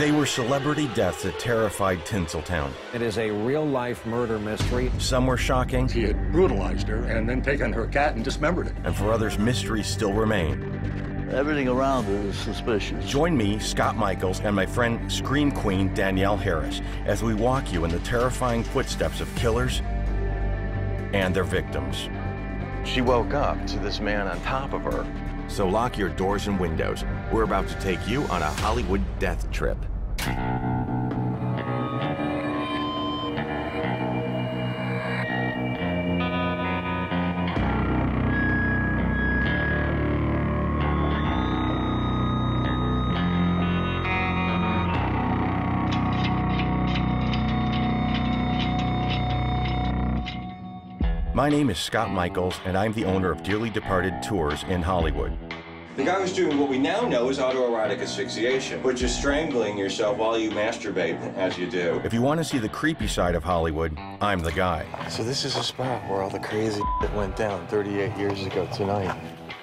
They were celebrity deaths that terrified Tinseltown. It is a real-life murder mystery. Some were shocking. He had brutalized her and then taken her cat and dismembered it. And for others, mysteries still remain. Everything around her is suspicious. Join me, Scott Michaels, and my friend, scream queen Danielle Harris, as we walk you in the terrifying footsteps of killers and their victims. She woke up to this man on top of her. So lock your doors and windows. We're about to take you on a Hollywood death trip. My name is Scott Michaels, and I'm the owner of Dearly Departed Tours in Hollywood. The guy was doing what we now know is autoerotic asphyxiation, which is strangling yourself while you masturbate as you do. If you want to see the creepy side of Hollywood, I'm the guy. So this is a spot where all the crazy that went down 38 years ago tonight.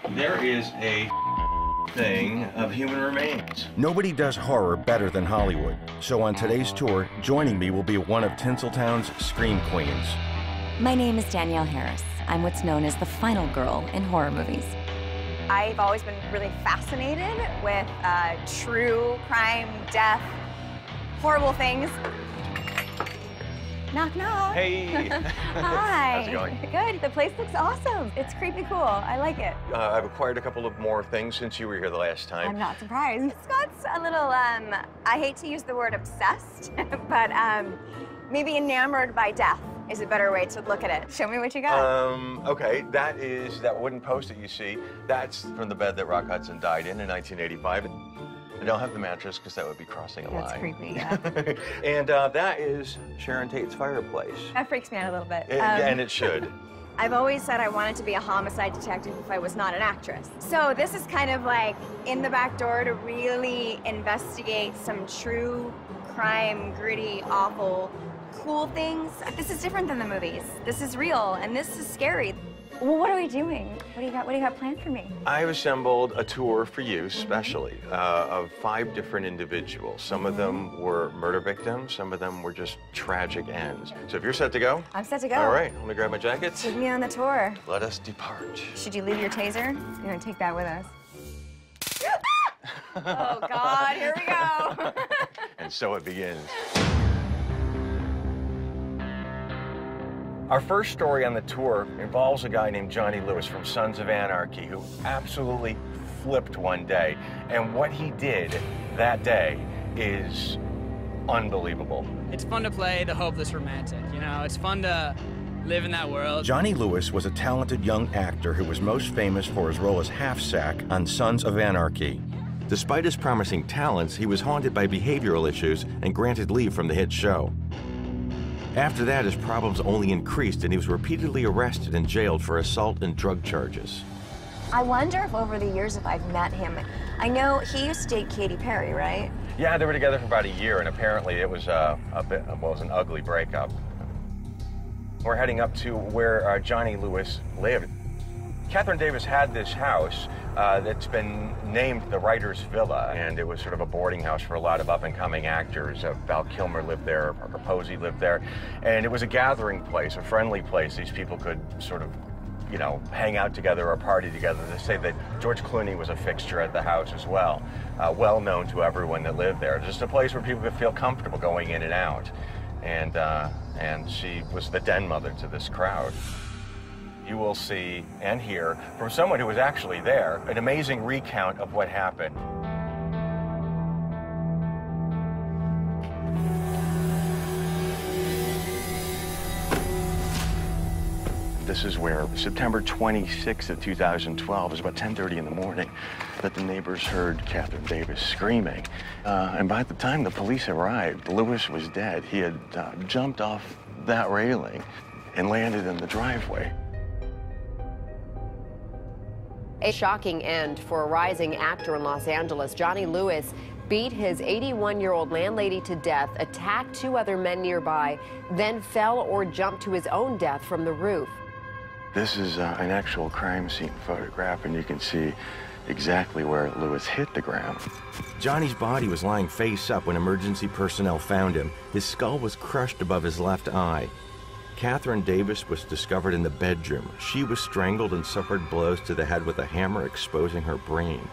There is a thing of human remains. Nobody does horror better than Hollywood. So on today's tour, joining me will be one of Tinseltown's scream queens. My name is Danielle Harris. I'm what's known as the final girl in horror movies. I've always been really fascinated with true crime, death, horrible things. Knock, knock. Hey. Hi. How's it going? Good. The place looks awesome. It's creepy cool. I like it. I've acquired a couple of more things since you were here the last time. I'm not surprised. Scott's a little, I hate to use the word obsessed, but maybe enamored by death is a better way to look at it. Show me what you got. Okay, that is that wooden post that you see. That's from the bed that Rock Hudson died in 1985. I don't have the mattress because that would be crossing a line. That's creepy, yeah. And that is Sharon Tate's fireplace. That freaks me out a little bit. And it should. I've always said I wanted to be a homicide detective if I was not an actress. So this is kind of like in the back door to really investigate some true crime, gritty, awful, cool things. This is different than the movies. This is real, and this is scary. Well, what are we doing? What do you got planned for me? I've assembled a tour for you, especially, of 5 different individuals. Some of them were murder victims. Some of them were just tragic ends. So if you're set to go? I'm set to go. All right, let me grab my jackets. Take me on the tour. Let us depart. Should you leave your taser? You're gonna take that with us. Oh, God, here we go. And so it begins. Our first story on the tour involves a guy named Johnny Lewis from Sons of Anarchy who absolutely flipped one day. And what he did that day is unbelievable. It's fun to play the hopeless romantic, you know? It's fun to live in that world. Johnny Lewis was a talented young actor who was most famous for his role as Halfsack on Sons of Anarchy. Despite his promising talents, he was haunted by behavioral issues and granted leave from the hit show. After that, his problems only increased, and he was repeatedly arrested and jailed for assault and drug charges. I wonder if over the years if I've met him. I know he used to date Katy Perry, right? Yeah, they were together for about a year, and apparently it was an ugly breakup. We're heading up to where Johnny Lewis lived. Katherine Davis had this house that's been named the Writer's Villa, and it was sort of a boarding house for a lot of up-and-coming actors. Val Kilmer lived there, Parker Posey lived there, and it was a gathering place, a friendly place. These people could sort of, you know, hang out together or party together. They say that George Clooney was a fixture at the house as well, well known to everyone that lived there. Just a place where people could feel comfortable going in and out, and she was the den mother to this crowd. You will see and hear from someone who was actually there, an amazing recount of what happened. This is where September 26th of 2012, it was about 10:30 in the morning, that the neighbors heard Katherine Davis screaming. And by the time the police arrived, Lewis was dead. He had jumped off that railing and landed in the driveway. A shocking end for a rising actor in Los Angeles. Johnny Lewis beat his 81-year-old landlady to death, attacked 2 other men nearby, then fell or jumped to his own death from the roof. This is an actual crime scene photograph, and you can see exactly where Lewis hit the ground. Johnny's body was lying face up when emergency personnel found him. His skull was crushed above his left eye. Katherine Davis was discovered in the bedroom. She was strangled and suffered blows to the head with a hammer, exposing her brain.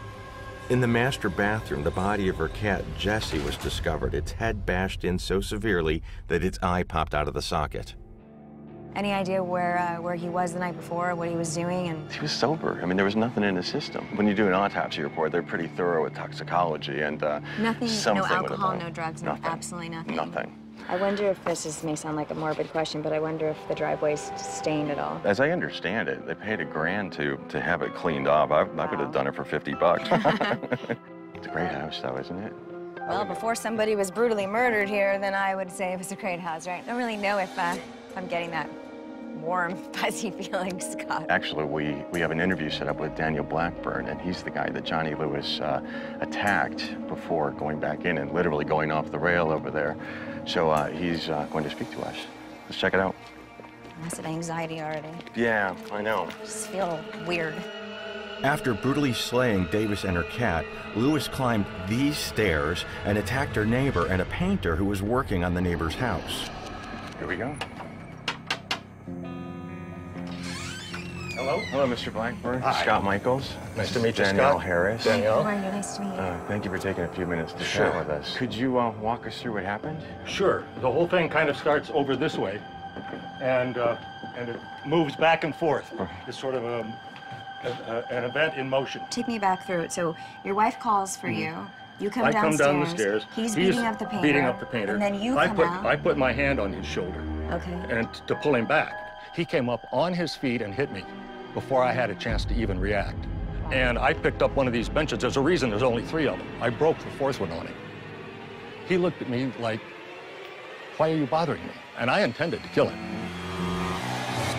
In the master bathroom, the body of her cat, Jessie, was discovered, its head bashed in so severely that its eye popped out of the socket. Any idea where he was the night before, what he was doing? And he was sober. I mean, there was nothing in his system. When you do an autopsy report, they're pretty thorough with toxicology and nothing. No alcohol, no drugs, nothing. Absolutely nothing. Nothing. I wonder if this may sound like a morbid question, but I wonder if the driveway's stained at all. As I understand it, they paid $1,000 to have it cleaned up. I could have done it for $50. It's a great house, though, isn't it? Well, before somebody was brutally murdered here, then I would say it was a great house, right? I don't really know if I'm getting that warm, fuzzy feeling, Scott. Actually, we have an interview set up with Daniel Blackburn, and he's the guy that Johnny Lewis attacked before going back in and literally going off the rail over there. So he's going to speak to us. Let's check it out. Massive anxiety already. Yeah, I know. I just feel weird. After brutally slaying Davis and her cat, Lewis climbed these stairs and attacked her neighbor and a painter who was working on the neighbor's house. Here we go. Hello. Hello, Mr. Blackburn. Hi. Scott Michaels. Nice to meet you, Scott. Danielle Harris. Danielle. How are you? Nice to meet you. Thank you for taking a few minutes to chat with us. Could you walk us through what happened? Sure. The whole thing kind of starts over this way, and it moves back and forth. It's sort of an event in motion. Take me back through it. So your wife calls for you. You come downstairs. I come down the stairs. He's beating up the painter. And then you I put my hand on his shoulder. Okay. And to pull him back. He came up on his feet and hit me before I had a chance to even react. And I picked up one of these benches. There's a reason there's only 3 of them. I broke the 4th one on him. He looked at me like, why are you bothering me? And I intended to kill him.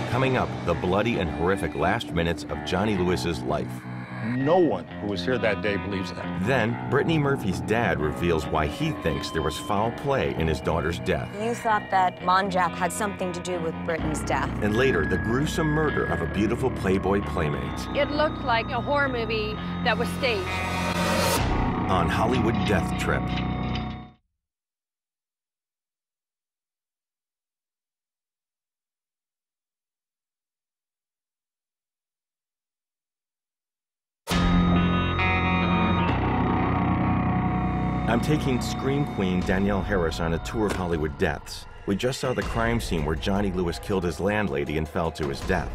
Coming up, the bloody and horrific last minutes of Johnny Lewis's life. No one who was here that day believes that. Then, Brittany Murphy's dad reveals why he thinks there was foul play in his daughter's death. You thought that Monjack had something to do with Brittany's death. And later, the gruesome murder of a beautiful Playboy playmate. It looked like a horror movie that was staged. On Hollywood Death Trip. I'm taking Scream Queen Danielle Harris on a tour of Hollywood deaths. We just saw the crime scene where Johnny Lewis killed his landlady and fell to his death.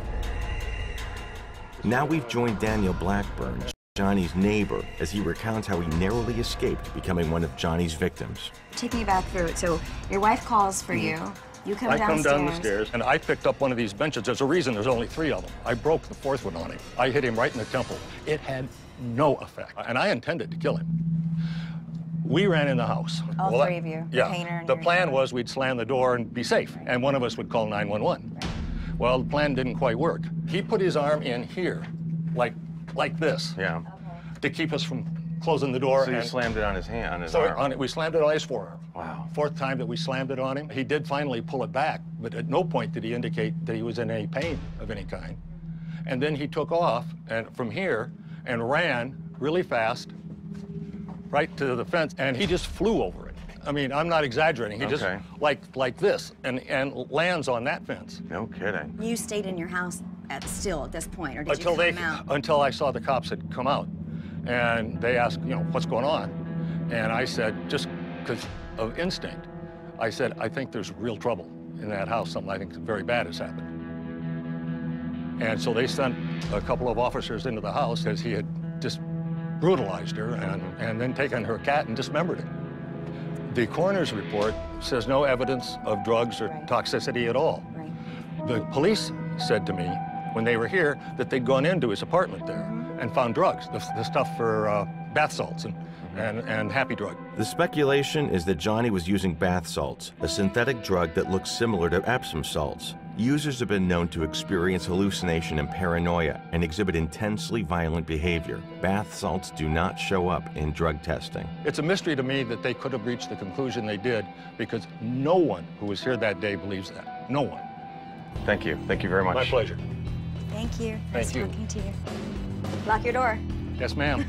Now we've joined Daniel Blackburn, Johnny's neighbor, as he recounts how he narrowly escaped becoming one of Johnny's victims. Take me back through it. So your wife calls for you. You come downstairs. I come down the stairs, and I picked up one of these benches. There's a reason there's only 3 of them. I broke the 4th one on him. I hit him right in the temple. It had no effect, and I intended to kill him. We ran in the house. All 3 of you? Yeah. Painter, the plan was we'd slam the door and be safe, and one of us would call 911. Right. Well, the plan didn't quite work. He put his arm in here, like this, to keep us from closing the door. So you slammed it on his hand, on his arm. We slammed it on his forearm. Wow. 4th time that we slammed it on him. He did finally pull it back, but at no point did he indicate that he was in any pain of any kind. And then he took off from here and ran really fast right to the fence, and he just flew over it. I mean, I'm not exaggerating. He just, like this, and lands on that fence. No kidding. You stayed in your house at this point, or did you come out? Until I saw the cops had come out, and they asked, you know, what's going on? And I said, just because of instinct, I said, I think there's real trouble in that house. Something I think very bad has happened. And so they sent a couple of officers into the house because he had just brutalized her and then taken her cat and dismembered it. The coroner's report says no evidence of drugs or toxicity at all. Right. The police said to me when they were here that they'd gone into his apartment there and found drugs, the stuff for bath salts and happy drug. The speculation is that Johnny was using bath salts, a synthetic drug that looks similar to Epsom salts. Users have been known to experience hallucination and paranoia and exhibit intensely violent behavior. Bath salts do not show up in drug testing. It's a mystery to me that they could have reached the conclusion they did because no one who was here that day believes that. No one. Thank you. Thank you very much. My pleasure. Thank you. Thank you. Nice talking to you. Lock your door. Yes, ma'am.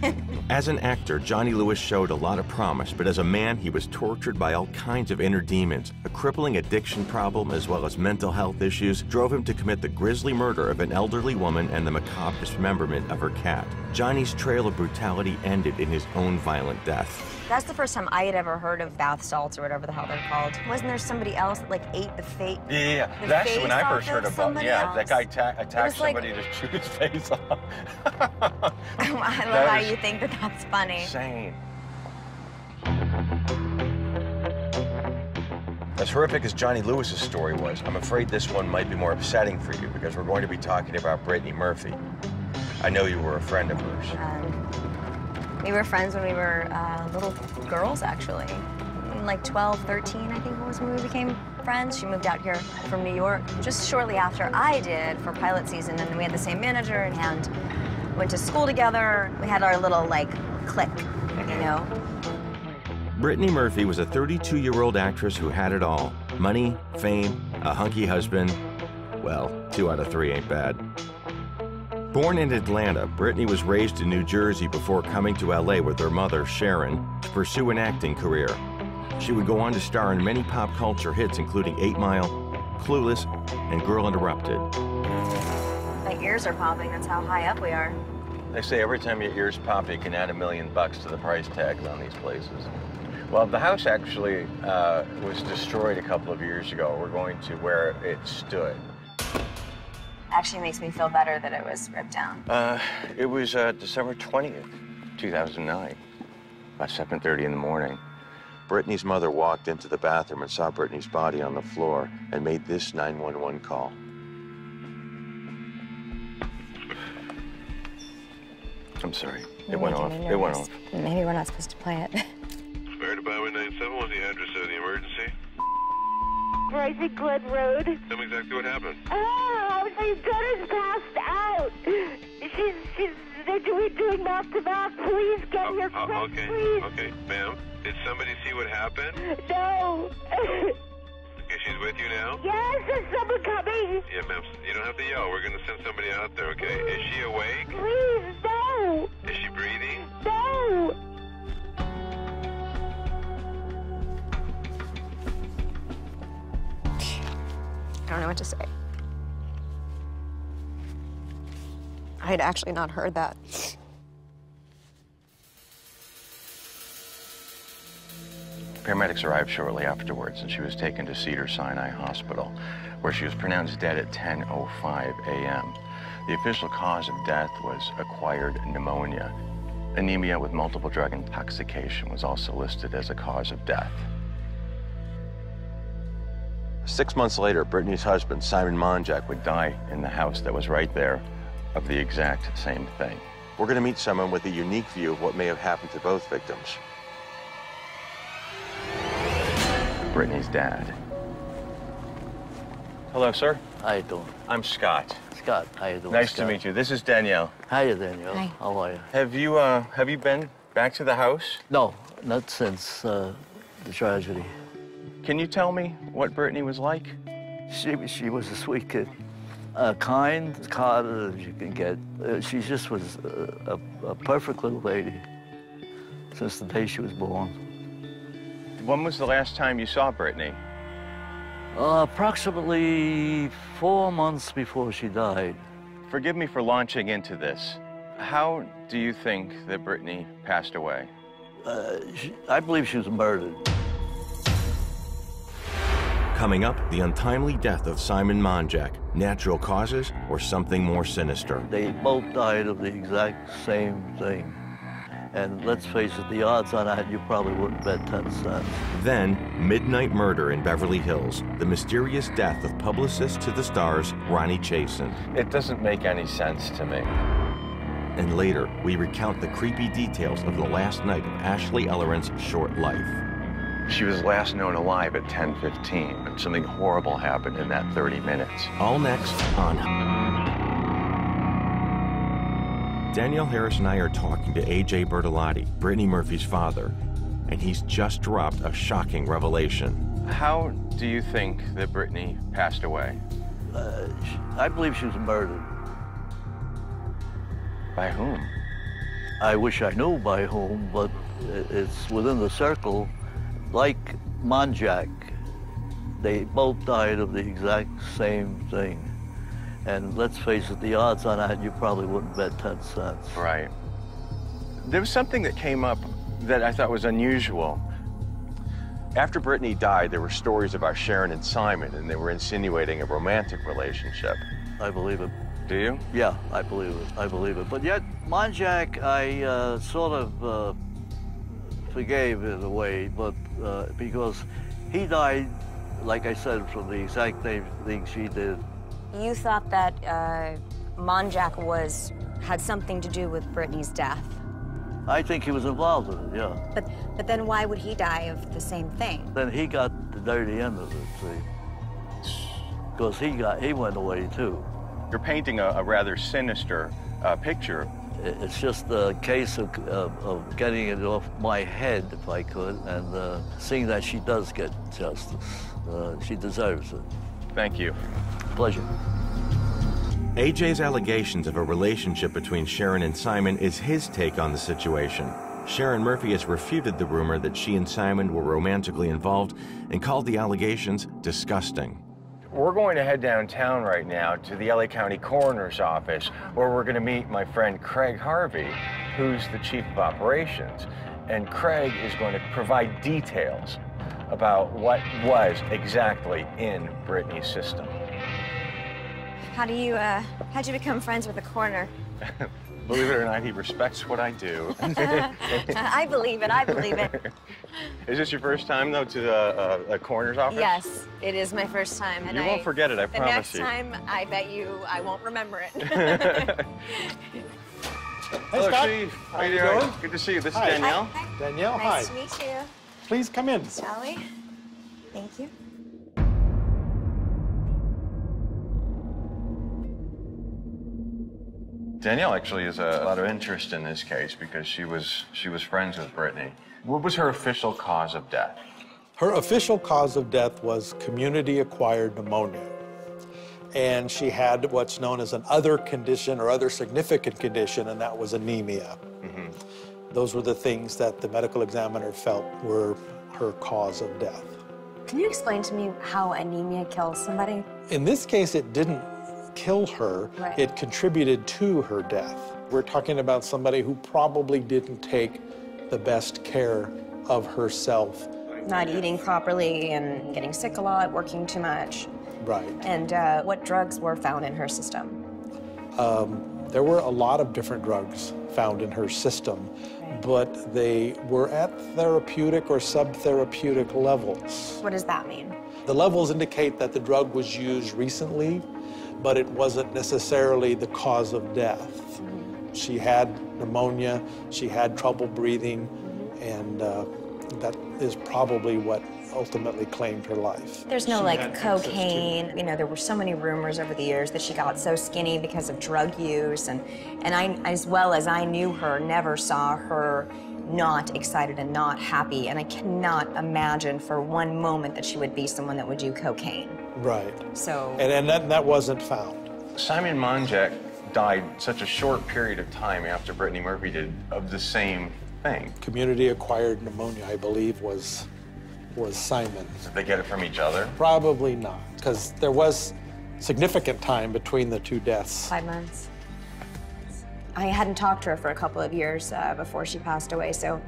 As an actor, Johnny Lewis showed a lot of promise, but as a man, he was tortured by all kinds of inner demons. A crippling addiction problem, as well as mental health issues, drove him to commit the grisly murder of an elderly woman and the macabre dismemberment of her cat. Johnny's trail of brutality ended in his own violent death. That's the first time I had ever heard of bath salts or whatever the hell they're called. Wasn't there somebody else that like ate the fate? Yeah. That's when I first heard about. Yeah, else. That guy attacked somebody to chew his face off. I don't know how you think that that's funny. Insane. As horrific as Johnny Lewis's story was, I'm afraid this one might be more upsetting for you because we're going to be talking about Brittany Murphy. I know you were a friend of hers. We were friends when we were little girls, actually. Like 12, 13, I think it was when we became friends. She moved out here from New York just shortly after I did for pilot season, and we had the same manager and went to school together. We had our little, like, clique, you know? Brittany Murphy was a 32-year-old actress who had it all. Money, fame, a hunky husband. Well, 2 out of 3 ain't bad. Born in Atlanta, Brittany was raised in New Jersey before coming to LA with her mother, Sharon, to pursue an acting career. She would go on to star in many pop culture hits, including 8 Mile, Clueless, and Girl Interrupted. My ears are popping, that's how high up we are. They say every time your ears pop, you can add $1 million to the price tags on these places. Well, the house actually was destroyed a couple of years ago. We're going to where it stood. Actually makes me feel better that it was ripped down. It was December 20th, 2009, about 7:30 in the morning. Brittany's mother walked into the bathroom and saw Brittany's body on the floor and made this 911 call. I'm sorry, it went off, it went off. Maybe we're not supposed to play it. Fire Department 971, what's the address of the emergency? Gracie Glen Road. Tell me exactly what happened. Oh, my daughter's passed out. We're doing mouth-to-mouth. Please get here quick, okay. Please. Okay, ma'am. Did somebody see what happened? No. Okay, she's with you now? Yes, there's someone coming. Yeah, ma'am, you don't have to yell. We're going to send somebody out there, okay? Please. Is she awake? Please, no. Is she breathing? No. I don't know what to say. I had actually not heard that. Paramedics arrived shortly afterwards, and she was taken to Cedars-Sinai Hospital, where she was pronounced dead at 10:05 a.m. The official cause of death was acquired pneumonia. Anemia with multiple drug intoxication was also listed as a cause of death. 6 months later, Brittany's husband, Simon Monjack, would die in the house that was right there of the exact same thing. We're going to meet someone with a unique view of what may have happened to both victims. Brittany's dad. Hello, sir. How you doing? I'm Scott. Scott, how you doing? Nice to meet you. This is Danielle. Hiya, Danielle. Hi. How are you? Have you been back to the house? No, not since the tragedy. Can you tell me what Brittany was like? She was a sweet kid. Kind, as kind as you can get. She just was a perfect little lady since the day she was born. When was the last time you saw Brittany? Approximately 4 months before she died. Forgive me for launching into this. How do you think that Brittany passed away? I believe she was murdered. Coming up, the untimely death of Simon Monjack. Natural causes or something more sinister? They both died of the exact same thing. And let's face it, the odds on that, you probably wouldn't bet 10 cents. Then, midnight murder in Beverly Hills. The mysterious death of publicist to the stars, Ronnie Chasen. It doesn't make any sense to me. And later, we recount the creepy details of the last night of Ashley Ellerin's short life. She was last known alive at 10:15, and something horrible happened in that 30 minutes. All next on... Danielle Harris and I are talking to A.J. Bertolotti, Brittany Murphy's father, and he's just dropped a shocking revelation. How do you think that Brittany passed away? I believe she was murdered. By whom? I wish I knew by whom, but it's within the circle. Like Monjack, they both died of the exact same thing. And let's face it, the odds on that, you probably wouldn't bet 10 cents. Right. There was something that came up that I thought was unusual. After Brittany died, there were stories about Sharon and Simon, and they were insinuating a romantic relationship. I believe it. Do you? Yeah, I believe it. I believe it. But yet, Monjack, I sort of forgave in a way, but because he died, like I said, from the exact same thing she did. You thought that Monjack had something to do with Brittany's death. I think he was involved in it, yeah. But then why would he die of the same thing? Then he got the dirty end of it, see, because he went away too. You're painting a rather sinister picture. It's just a case of getting it off my head, if I could, and seeing that she does get justice. She deserves it. Thank you. Pleasure. AJ's allegations of a relationship between Sharon and Simon is his take on the situation. Sharon Murphy has refuted the rumor that she and Simon were romantically involved and called the allegations disgusting. We're going to head downtown right now to the LA County Coroner's Office, where we're going to meet my friend Craig Harvey, who's the Chief of Operations. And Craig is going to provide details about what was exactly in Brittany's system. How'd you become friends with the coroner? Believe it or not, he respects what I do. I believe it, I believe it. Is this your first time, though, to the coroner's office? Yes, it is my first time. And you won't forget it, I promise you. The next time, I bet you I won't remember it. Hello, Scott. Chief. How you doing? Good to see you. This is Danielle. Hi. Danielle, hi. Nice to meet you. Please come in. Shall we? Thank you. Danielle actually has a lot of interest in this case because she was friends with Brittany. What was her official cause of death? Her official cause of death was community-acquired pneumonia. And she had what's known as an other condition or other significant condition, and that was anemia. Mm-hmm. Those were the things that the medical examiner felt were her cause of death. Can you explain to me how anemia kills somebody? In this case, it didn't kill her, right. It contributed to her death. We're talking about somebody who probably didn't take the best care of herself. Not eating properly and getting sick a lot, working too much. Right. And what drugs were found in her system? There were a lot of different drugs found in her system, right. But they were at therapeutic or subtherapeutic levels. What does that mean? The levels indicate that the drug was used recently, but it wasn't necessarily the cause of death. Mm-hmm. She had pneumonia, she had trouble breathing, mm-hmm. and that is probably what ultimately claimed her life. There's no like cocaine, you know, there were so many rumors over the years that she got so skinny because of drug use, and I, as well as I knew her, never saw her not excited and not happy, and I cannot imagine for one moment that she would be someone that would do cocaine. Right. So. And that wasn't found. Simon Monjack died such a short period of time after Brittany Murphy did of the same thing. Community-acquired pneumonia, I believe, was Simon. Did they get it from each other? Probably not, because there was significant time between the two deaths. 5 months. I hadn't talked to her for a couple of years before she passed away, so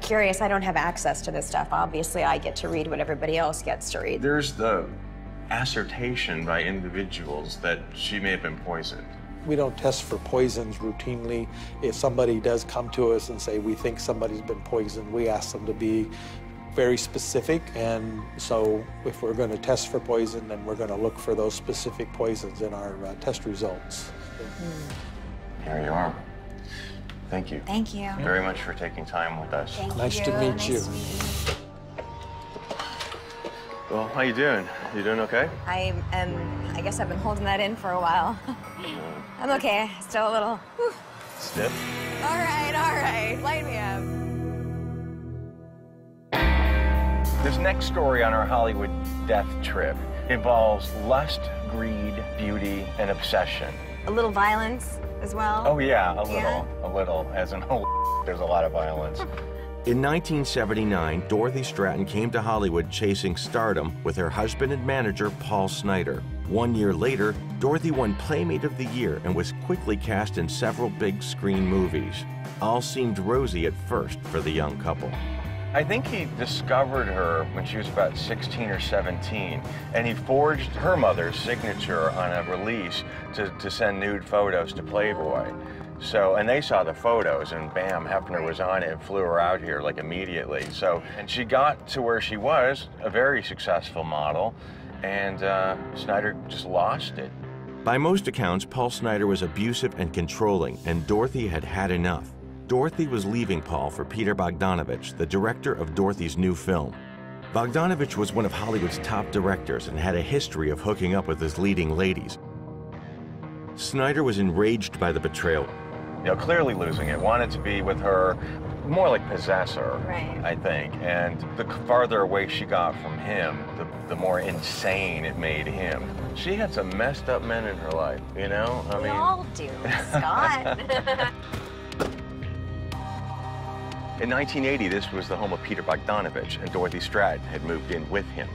curious. I don't have access to this stuff. Obviously, I get to read what everybody else gets to read. There's the assertion by individuals that she may have been poisoned. We don't test for poisons routinely. If somebody does come to us and say, we think somebody's been poisoned, we ask them to be very specific. And so if we're going to test for poison, then we're going to look for those specific poisons in our test results. Mm. Here you are. Thank you. Thank you. Very much for taking time with us. Nice to meet you. Well, how you doing? You doing okay? I am. I guess I've been holding that in for a while. I'm okay. Still a little stiff. All right. Light me up. This next story on our Hollywood death trip involves lust, greed, beauty, and obsession. A little violence as well? Oh, yeah, a little. Yeah. A little, as in, oh, there's a lot of violence. In 1979, Dorothy Stratten came to Hollywood chasing stardom with her husband and manager, Paul Snyder. 1 year later, Dorothy won Playmate of the Year and was quickly cast in several big screen movies. All seemed rosy at first for the young couple. I think he discovered her when she was about 16 or 17, and he forged her mother's signature on a release to send nude photos to Playboy. So, and they saw the photos, and bam, Hefner was on it and flew her out here, like, immediately. So, and she got to where she was, a very successful model, and Snyder just lost it. By most accounts, Paul Snyder was abusive and controlling, and Dorothy had had enough. Dorothy was leaving Paul for Peter Bogdanovich, the director of Dorothy's new film. Bogdanovich was one of Hollywood's top directors and had a history of hooking up with his leading ladies. Snyder was enraged by the betrayal. You know, clearly losing it, wanted to be with her, more like possess her, right. I think. And the farther away she got from him, the more insane it made him. She had some messed up men in her life, you know? I mean, we all do, Scott. In 1980, this was the home of Peter Bogdanovich, and Dorothy Stratten had moved in with him.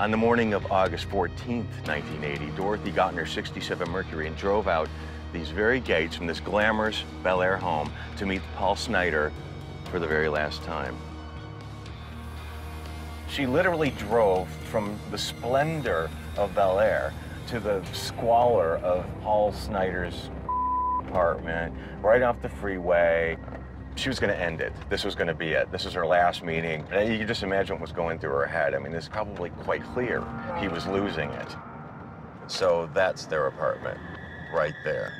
On the morning of August 14th, 1980, Dorothy got in her 67 Mercury and drove out these very gates from this glamorous Bel Air home to meet Paul Snyder for the very last time. She literally drove from the splendor of Bel Air to the squalor of Paul Snyder's apartment, right off the freeway. She was going to end it. This was going to be it. This was her last meeting. And you can just imagine what was going through her head. I mean, it's probably quite clear he was losing it. So that's their apartment, right there.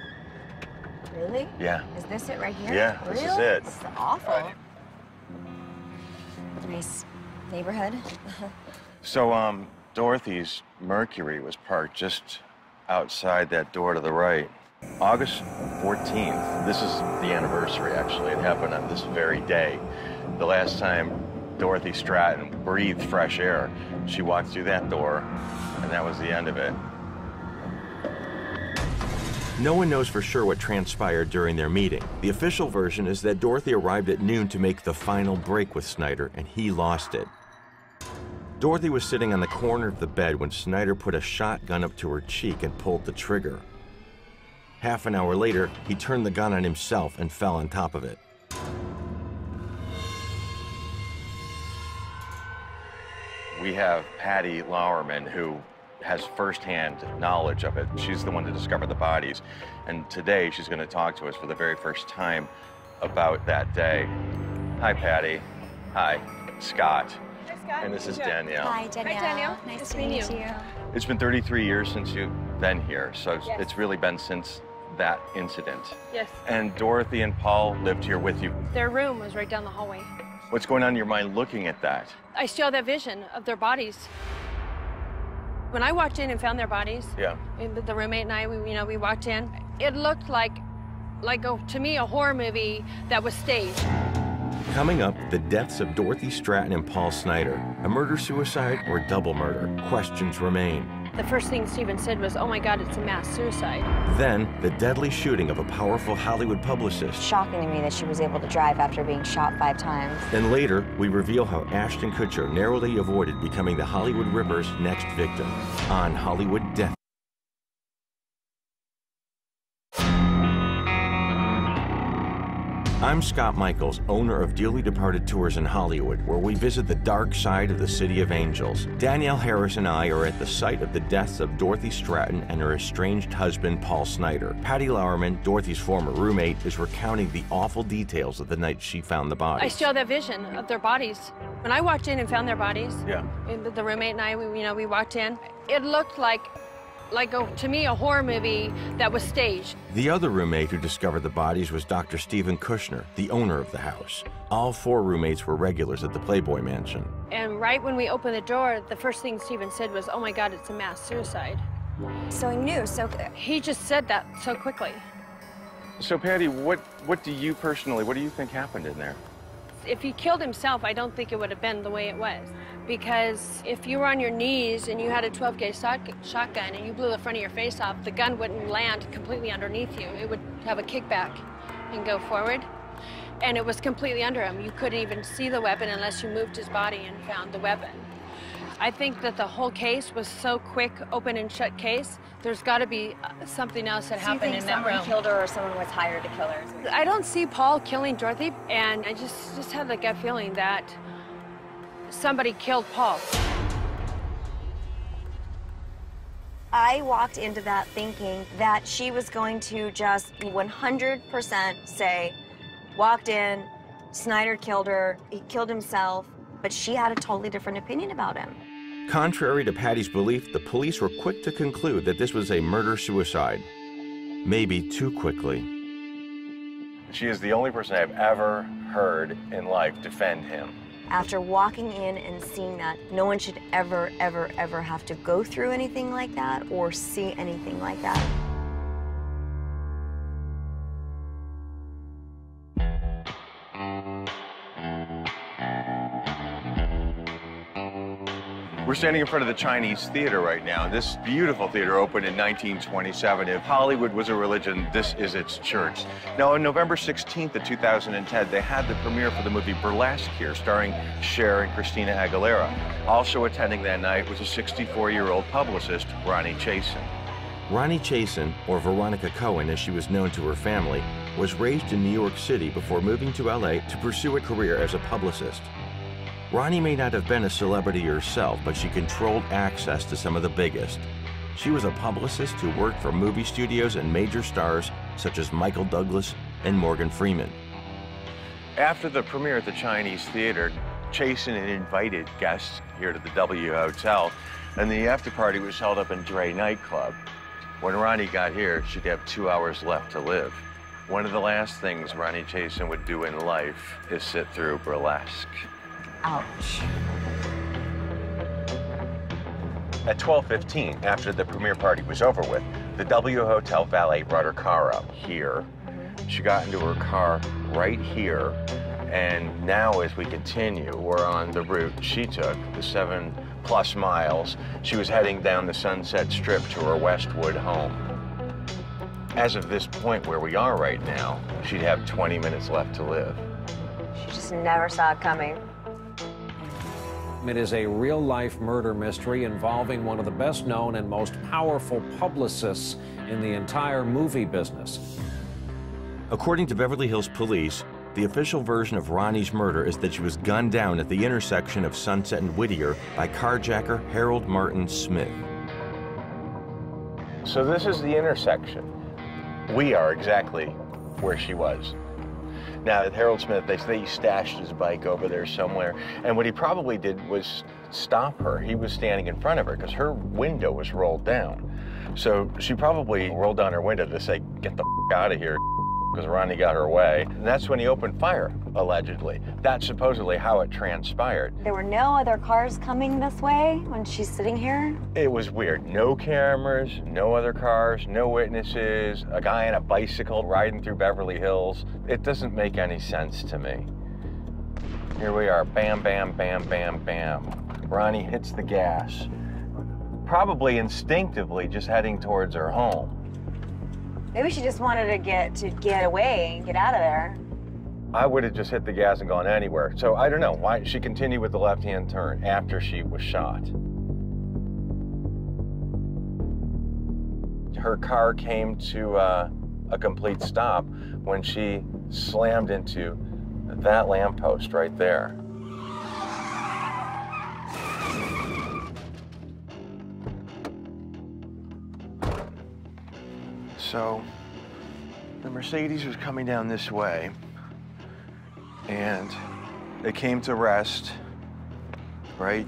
Really? Yeah. Is this it right here? Yeah, really? This is it. This is awful. Right. Nice neighborhood. So Dorothy's Mercury was parked just outside that door to the right. August 14th, this is the anniversary, actually. It happened on this very day. The last time Dorothy Stratten breathed fresh air, she walked through that door, and that was the end of it. No one knows for sure what transpired during their meeting. The official version is that Dorothy arrived at noon to make the final break with Snyder, and he lost it. Dorothy was sitting on the corner of the bed when Snyder put a shotgun up to her cheek and pulled the trigger. Half an hour later, he turned the gun on himself and fell on top of it. We have Patty Lowerman, who has firsthand knowledge of it. She's the one to discover the bodies. And today, she's going to talk to us for the very first time about that day. Hi, Patty. Hi, Scott. Hi, Scott. And this is Danielle. Hi, Danielle. Hi, Danielle. Nice to meet you. It's been 33 years since you've been here, so yes. It's really been since that incident. Yes. And Dorothy and Paul lived here with you. Their room was right down the hallway. What's going on in your mind looking at that? I still have that vision of their bodies. When I walked in and found their bodies, yeah, the roommate and I, we walked in. It looked like to me, a horror movie that was staged. Coming up, the deaths of Dorothy Stratten and Paul Snyder. A murder-suicide or double murder? Questions remain. The first thing Stephen said was, oh my God, it's a mass suicide. Then, the deadly shooting of a powerful Hollywood publicist. Shocking to me that she was able to drive after being shot 5 times. And later, we reveal how Ashton Kutcher narrowly avoided becoming the Hollywood Ripper's next victim on Hollywood Death. I'm Scott Michaels, owner of Dearly Departed Tours in Hollywood, where we visit the dark side of the City of Angels. Danielle Harris and I are at the site of the deaths of Dorothy Stratten and her estranged husband, Paul Snyder. Patty Lowerman, Dorothy's former roommate, is recounting the awful details of the night she found the bodies. I still have that vision of their bodies. When I walked in and found their bodies, yeah, the roommate and I, we walked in. It looked like to me, a horror movie that was staged. The other roommate who discovered the bodies was Dr. Stephen Kushner, the owner of the house. All 4 roommates were regulars at the Playboy Mansion. And right when we opened the door, the first thing Stephen said was, oh my God, it's a mass suicide. So he knew, so he just said that so quickly. So Patty, what do you think happened in there? if he killed himself, I don't think it would have been the way it was. Because if you were on your knees and you had a 12-gauge shotgun and you blew the front of your face off, the gun wouldn't land completely underneath you. It would have a kickback and go forward. And it was completely under him. You couldn't even see the weapon unless you moved his body and found the weapon. I think that the whole case was so quick, open and shut case. There's got to be something else that happened in that room. Someone killed her, or someone was hired to kill her. I don't see Paul killing Dorothy, and I just had the gut feeling that somebody killed Paul. I walked into that thinking that she was going to just 100% say, walked in, Snyder killed her, he killed himself, but she had a totally different opinion about him. Contrary to Patty's belief, the police were quick to conclude that this was a murder-suicide. Maybe too quickly. She is the only person I've ever heard in life defend him. After walking in and seeing that, no one should ever, ever, ever have to go through anything like that or see anything like that. We're standing in front of the Chinese Theater right now. This beautiful theater opened in 1927. If Hollywood was a religion, this is its church. Now, on November 16th of 2010, they had the premiere for the movie Burlesque here, starring Cher and Christina Aguilera. Also attending that night was a 64-year-old publicist, Ronnie Chasen. Ronnie Chasen, or Veronica Cohen as she was known to her family, was raised in New York City before moving to LA to pursue a career as a publicist. Ronnie may not have been a celebrity herself, but she controlled access to some of the biggest. She was a publicist who worked for movie studios and major stars such as Michael Douglas and Morgan Freeman. After the premiere at the Chinese Theater, Chasen had invited guests here to the W Hotel, and the after party was held up in Dre nightclub. When Ronnie got here, she'd have 2 hours left to live. One of the last things Ronnie Chasen would do in life is sit through Burlesque. Ouch. At 12:15, after the premiere party was over with, the W Hotel valet brought her car up here. She got into her car right here, and now as we continue, we're on the route she took, the 7+ miles. She was heading down the Sunset Strip to her Westwood home. As of this point where we are right now, she'd have 20 minutes left to live. She just never saw it coming. It is a real-life murder mystery involving one of the best-known and most powerful publicists in the entire movie business. According to Beverly Hills Police, the official version of Ronnie's murder is that she was gunned down at the intersection of Sunset and Whittier by carjacker Harold Martin Smith. So this is the intersection. We are exactly where she was. Now, Harold Smith, they say he stashed his bike over there somewhere, and what he probably did was stop her. He was standing in front of her because her window was rolled down. So she probably rolled down her window to say, get the f out of here, because Ronnie got her way. And that's when he opened fire, allegedly. That's supposedly how it transpired. There were no other cars coming this way when she's sitting here? It was weird. No cameras, no other cars, no witnesses, a guy on a bicycle riding through Beverly Hills. It doesn't make any sense to me. Here we are, bam, bam, bam, bam, bam. Ronnie hits the gas, probably instinctively just heading towards her home. Maybe she just wanted to get away and get out of there. I would have just hit the gas and gone anywhere. So I don't know why she continued with the left-hand turn after she was shot. Her car came to a complete stop when she slammed into that lamppost right there. So the Mercedes was coming down this way, and they came to rest right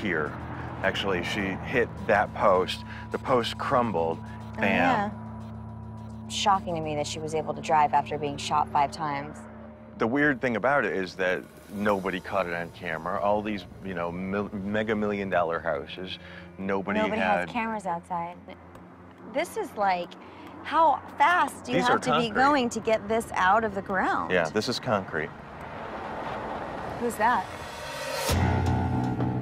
here. Actually, she hit that post. The post crumbled. Bam. Yeah. Shocking to me that she was able to drive after being shot 5 times. The weird thing about it is that nobody caught it on camera. All these, you know, mega million-dollar houses, nobody had... Nobody has cameras outside. This is like How fast do you have to be going to get this out of the ground? Yeah, this is concrete. Who's that?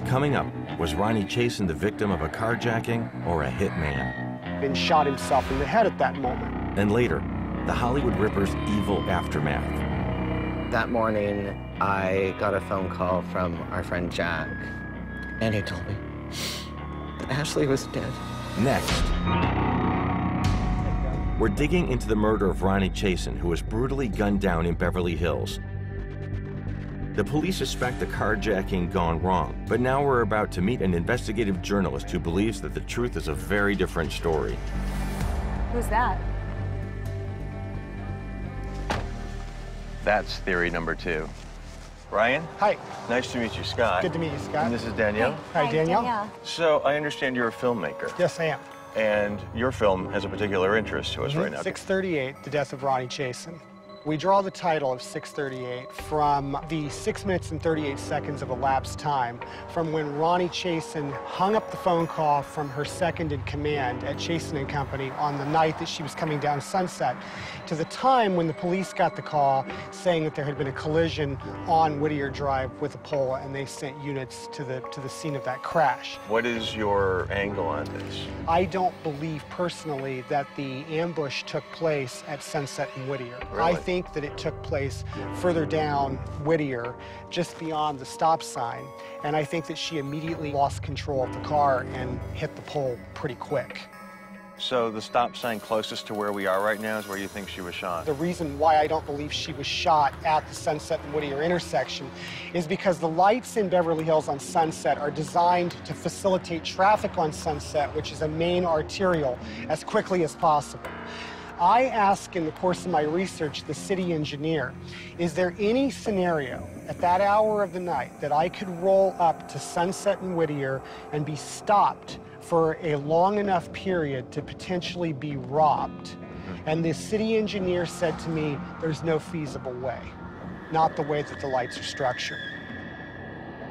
Coming up, was Ronnie Chasen the victim of a carjacking or a hitman? And shot himself in the head at that moment. And later, the Hollywood Ripper's evil aftermath. That morning, I got a phone call from our friend Jack, and he told me that Ashley was dead. Next, we're digging into the murder of Ronnie Chasen, who was brutally gunned down in Beverly Hills. The police suspect the carjacking gone wrong, but now we're about to meet an investigative journalist who believes that the truth is a very different story. Who's that? That's theory number two. Ryan? Hi. Nice to meet you, Scott. Good to meet you, Scott. And this is Danielle. Hi, Danielle. So I understand you're a filmmaker. Yes, I am. And your film has a particular interest to us right now. 638, The Death of Ronnie Chasen. We draw the title of 638 from the 6 minutes and 38 seconds of elapsed time from when Ronnie Chasen hung up the phone call from her second in command at Chasen & Company on the night that she was coming down Sunset to the time when the police got the call saying that there had been a collision on Whittier Drive with a pole, and they sent units to the scene of that crash. What is your angle on this? I don't believe personally that the ambush took place at Sunset and Whittier. Really? I think that it took place further down Whittier, just beyond the stop sign, and I think that she immediately lost control of the car and hit the pole pretty quick. So the stop sign closest to where we are right now is where you think she was shot? The reason why I don't believe she was shot at the Sunset and Whittier intersection is because the lights in Beverly Hills on Sunset are designed to facilitate traffic on Sunset, which is a main arterial, as quickly as possible. I asked in the course of my research the city engineer, is there any scenario at that hour of the night that I could roll up to Sunset and Whittier and be stopped for a long enough period to potentially be robbed? And the city engineer said to me, there's no feasible way, not the way that the lights are structured.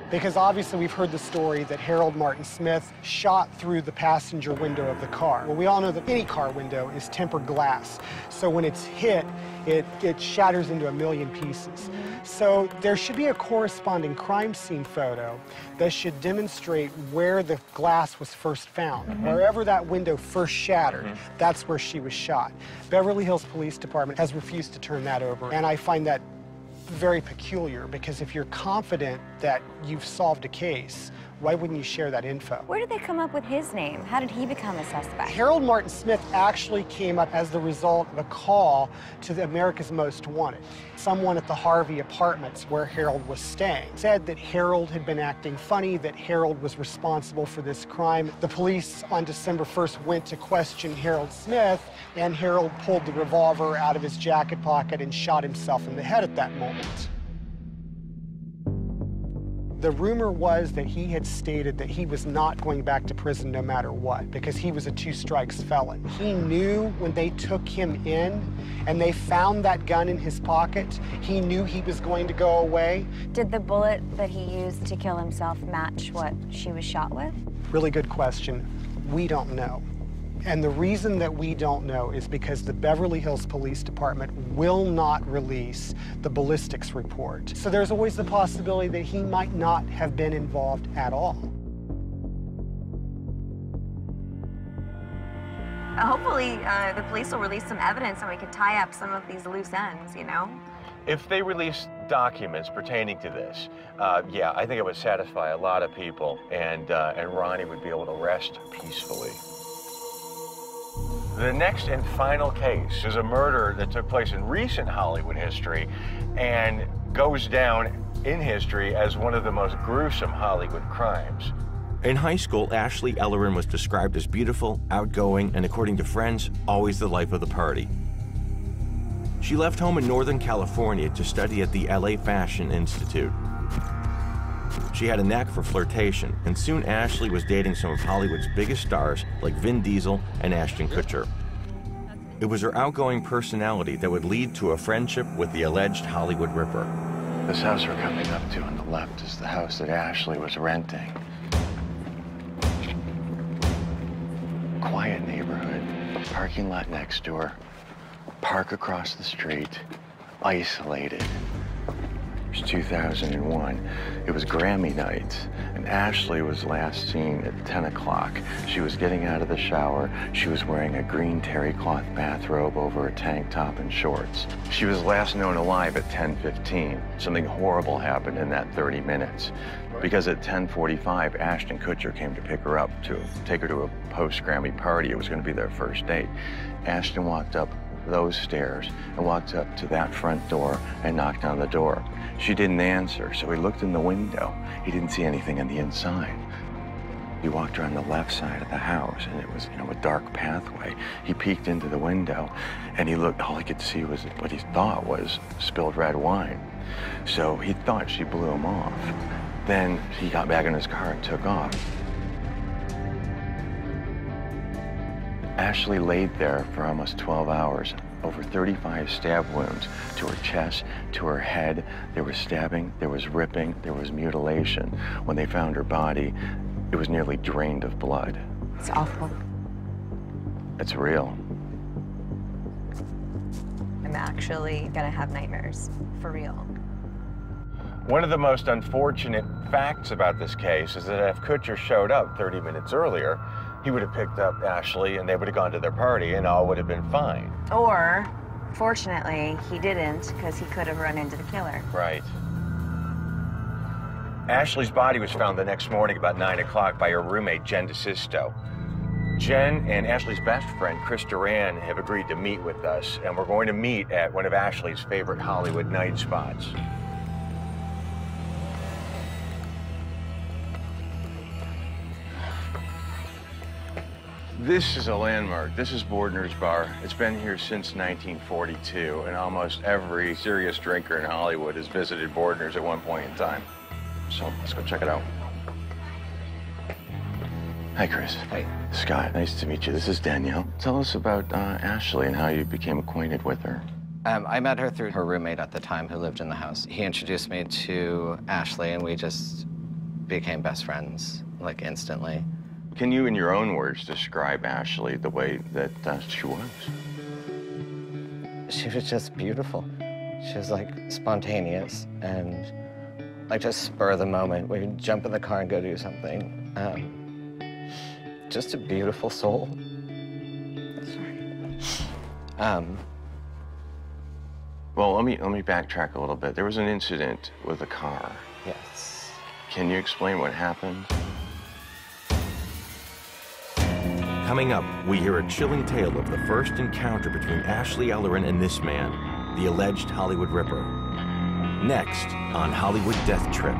Because obviously we've heard the story that Harold Martin Smith shot through the passenger window of the car. Well, we all know that any car window is tempered glass. So when it's hit, it shatters into a million pieces. So there should be a corresponding crime scene photo that should demonstrate where the glass was first found. Wherever that window first shattered, that's where she was shot. Beverly Hills Police Department has refused to turn that over, and I find that very peculiar, because if you're confident that you've solved a case, why wouldn't you share that info? Where did they come up with his name? How did he become a suspect? Harold Martin Smith actually came up as the result of a call to the America's Most Wanted. Someone at the Harvey Apartments, where Harold was staying, said that Harold had been acting funny, that Harold was responsible for this crime. The police on December 1st went to question Harold Smith, and Harold pulled the revolver out of his jacket pocket and shot himself in the head at that moment. The rumor was that he had stated that he was not going back to prison no matter what, because he was a 2 strikes felon. He knew when they took him in and they found that gun in his pocket, he knew he was going to go away. Did the bullet that he used to kill himself match what she was shot with? Really good question. We don't know. And the reason that we don't know is because the Beverly Hills Police Department will not release the ballistics report. So there's always the possibility that he might not have been involved at all. Hopefully, the police will release some evidence and we can tie up some of these loose ends, you know? If they release documents pertaining to this, yeah, I think it would satisfy a lot of people, and Ronnie would be able to rest peacefully. The next and final case is a murder that took place in recent Hollywood history and goes down in history as one of the most gruesome Hollywood crimes. In high school, Ashley Ellerin was described as beautiful, outgoing, and according to friends, always the life of the party. She left home in Northern California to study at the LA Fashion Institute. She had a knack for flirtation, and soon Ashley was dating some of Hollywood's biggest stars like Vin Diesel and Ashton Kutcher. It was her outgoing personality that would lead to a friendship with the alleged Hollywood Ripper. This house we're coming up to on the left is the house that Ashley was renting. Quiet neighborhood. parking lot next door, park across the street, isolated. It was 2001. It was Grammy night, and Ashley was last seen at 10 o'clock. She was getting out of the shower. She was wearing a green terry cloth bathrobe over a tank top and shorts. She was last known alive at 10:15. Something horrible happened in that 30 minutes, because at 10:45, Ashton Kutcher came to pick her up to take her to a post-Grammy party. It was going to be their first date. Ashton walked up those stairs and walked up to that front door and knocked on the door. She didn't answer, so he looked in the window. He didn't see anything on the inside. He walked around the left side of the house, and it was, a dark pathway. He peeked into the window, and he looked. All he could see was what he thought was spilled red wine. So he thought she blew him off. Then he got back in his car and took off. Ashley laid there for almost 12 hours, over 35 stab wounds to her chest, to her head. There was stabbing, there was ripping, there was mutilation. When they found her body, it was nearly drained of blood. It's awful. It's real. I'm actually gonna have nightmares, for real. One of the most unfortunate facts about this case is that if Kutcher showed up 30 minutes earlier, he would have picked up Ashley and they would have gone to their party and all would have been fine. Or, fortunately, he didn't, because he could have run into the killer. Right. Ashley's body was found the next morning about 9 o'clock by her roommate, Jen DeSisto. Jen and Ashley's best friend, Chris Duran, have agreed to meet with us, and we're going to meet at one of Ashley's favorite Hollywood night spots. This is a landmark. This is Bordner's Bar. It's been here since 1942, and almost every serious drinker in Hollywood has visited Bordner's at one point in time. So let's go check it out. Hi, Chris. Hi. Scott, nice to meet you. This is Danielle. Tell us about Ashley and how you became acquainted with her. I met her through her roommate at the time who lived in the house. He introduced me to Ashley, and we just became best friends, like, instantly. Can you, in your own words, describe Ashley the way that she was? She was just beautiful. She was, spontaneous and, just spur of the moment. We would jump in the car and go do something. Just a beautiful soul. Sorry. Well, let me backtrack a little bit. There was an incident with a car. Yes. Can you explain what happened? Coming up, we hear a chilling tale of the first encounter between Ashley Ellerin and this man, the alleged Hollywood Ripper. Next on Hollywood Death Trip.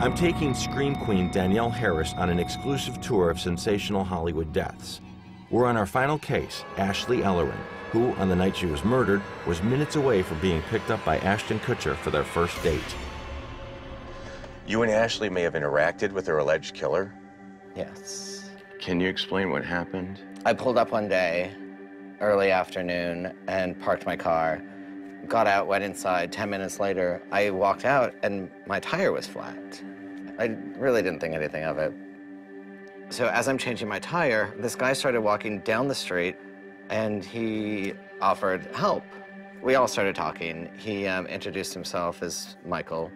I'm taking Scream Queen Danielle Harris on an exclusive tour of sensational Hollywood deaths. We're on our final case, Ashley Ellerin, who, on the night she was murdered, was minutes away from being picked up by Ashton Kutcher for their first date. You and Ashley may have interacted with her alleged killer? Yes. Can you explain what happened? I pulled up one day, early afternoon, and parked my car, got out, went inside. 10 minutes later, I walked out, and my tire was flat. I really didn't think anything of it. So as I'm changing my tire, this guy started walking down the street, and he offered help. We all started talking. He introduced himself as Michael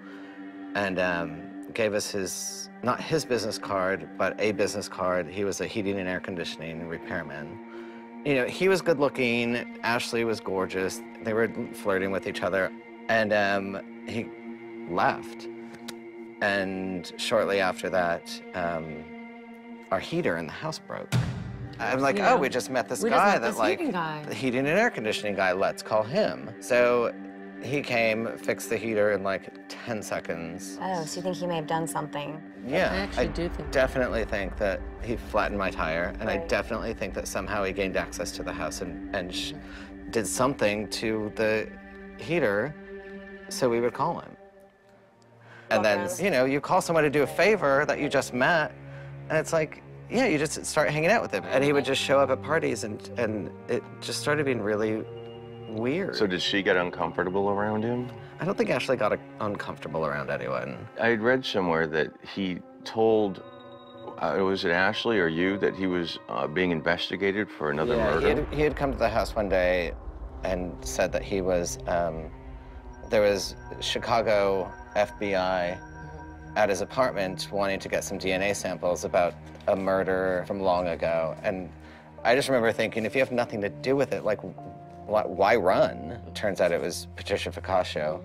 and gave us his, not his business card, but a business card. He was a heating and air conditioning repairman. He was good looking. Ashley was gorgeous. They were flirting with each other. And he left. And shortly after that, our heater in the house broke. I'm like, yeah. Oh, we just met this guy that, the heating and air conditioning guy, let's call him. So he came, fixed the heater in 10 seconds. Oh, so you think he may have done something? Yeah. I definitely think that he flattened my tire, and right. I definitely think that somehow he gained access to the house and did something to the heater so we would call him. And then, you call someone to do a favor that you just met, and it's like, yeah, you just start hanging out with him. And he would just show up at parties, and it just started being really weird. So did she get uncomfortable around him? I don't think Ashley got uncomfortable around anyone. I had read somewhere that he told, was it Ashley or you, that he was being investigated for another murder? He had come to the house one day and said that he was, there was Chicago FBI at his apartment wanting to get some DNA samples about a murder from long ago. And I just remember thinking, if you have nothing to do with it, like, why run? Turns out it was Patricia Ficaccio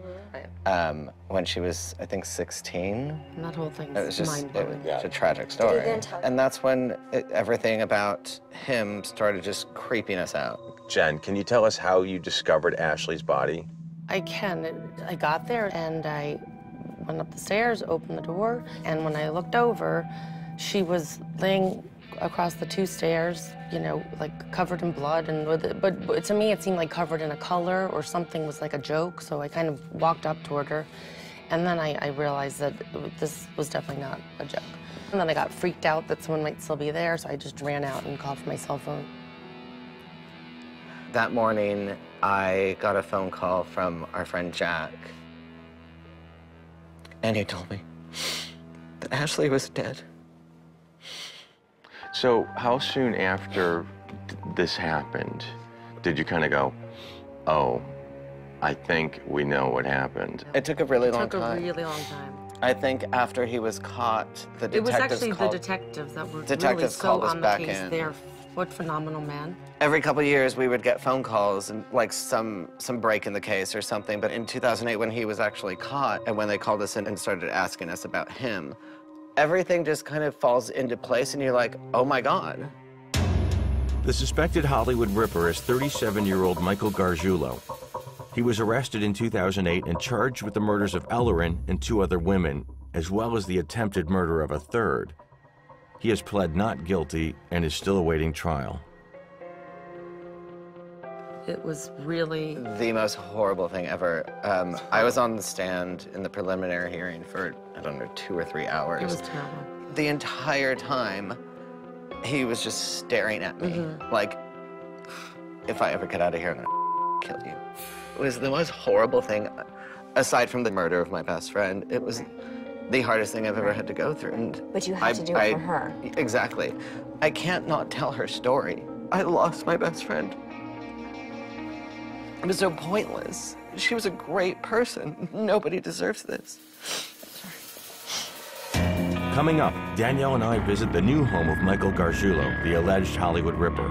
when she was, I think, 16. And that whole thing is mind-blowing. It's a tragic story. And that's when everything about him started just creeping us out. Jen, can you tell us how you discovered Ashley's body? I can. I got there, and I went up the stairs, opened the door, and when I looked over, she was laying across the two stairs, you know, like covered in blood, and but to me it seemed like covered in a color or something was like a joke, so I kind of walked up toward her, and then I realized that this was definitely not a joke. And then I got freaked out that someone might still be there, so I just ran out and called for my cell phone. That morning, I got a phone call from our friend Jack, and he told me that Ashley was dead. So how soon after this happened did you kind of go, oh, I think we know what happened? It took a really long time. I think after he was caught, the detectives called. It was actually the detectives that were really so on the case. They're what phenomenal man. Every couple of years we would get phone calls and like some break in the case or something. But in 2008, when he was actually caught and when they called us in and started asking us about him, everything just kind of falls into place, and you're like, oh my God. The suspected Hollywood Ripper is 37-year-old Michael Gargiulo. He was arrested in 2008 and charged with the murders of Ellerin and two other women, as well as the attempted murder of a third. He has pled not guilty and is still awaiting trial. It was really the most horrible thing ever. I was on the stand in the preliminary hearing for, I don't know, 2 or 3 hours. It was terrible. The entire time, he was just staring at me, like, if I ever get out of here, I'm gonna kill you. It was the most horrible thing, aside from the murder of my best friend. It was the hardest thing I've ever had to go through. And but you have to do it for her. Exactly. I can't not tell her story. I lost my best friend. It was so pointless. She was a great person. Nobody deserves this. Coming up, Danielle and I visit the new home of Michael Gargiulo, the alleged Hollywood Ripper.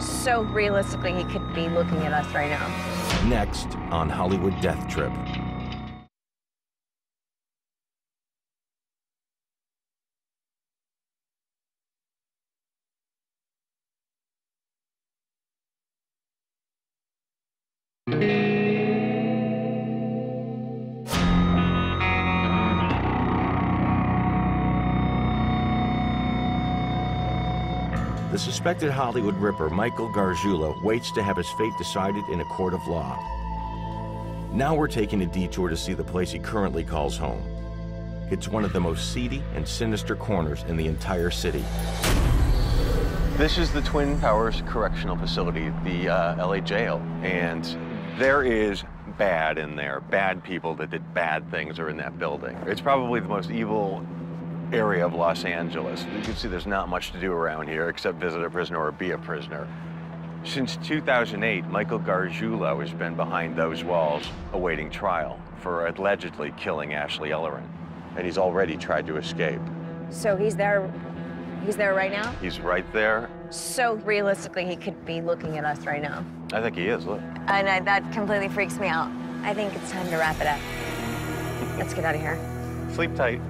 So realistically, he could be looking at us right now. Next on Hollywood Death Trip. The suspected Hollywood Ripper, Michael Gargiulo, waits to have his fate decided in a court of law. Now we're taking a detour to see the place he currently calls home. It's one of the most seedy and sinister corners in the entire city. This is the Twin Towers Correctional Facility, the LA jail, and there is bad in there. Bad people that did bad things are in that building. It's probably the most evil area of Los Angeles. You can see there's not much to do around here except visit a prisoner or be a prisoner. Since 2008, Michael Gargiulo has been behind those walls awaiting trial for allegedly killing Ashley Ellerin, and he's already tried to escape. So he's there right now? He's right there. So realistically, he could be looking at us right now. I think he is, look. And that completely freaks me out. I think it's time to wrap it up. Let's get out of here. Sleep tight.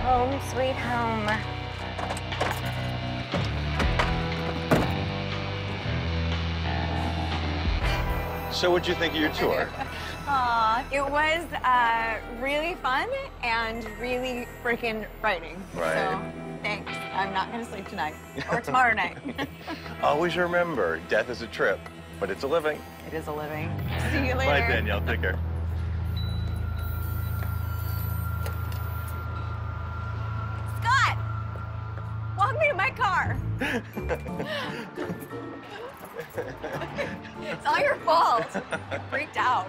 Home sweet home. So what'd you think of your tour? It was really fun and really freaking frightening. Right. So thanks. I'm not going to sleep tonight or tomorrow night. Always remember, death is a trip, but it's a living. It is a living. See you later. Bye, Danielle. Take care. my car. It's all your fault. Freaked out.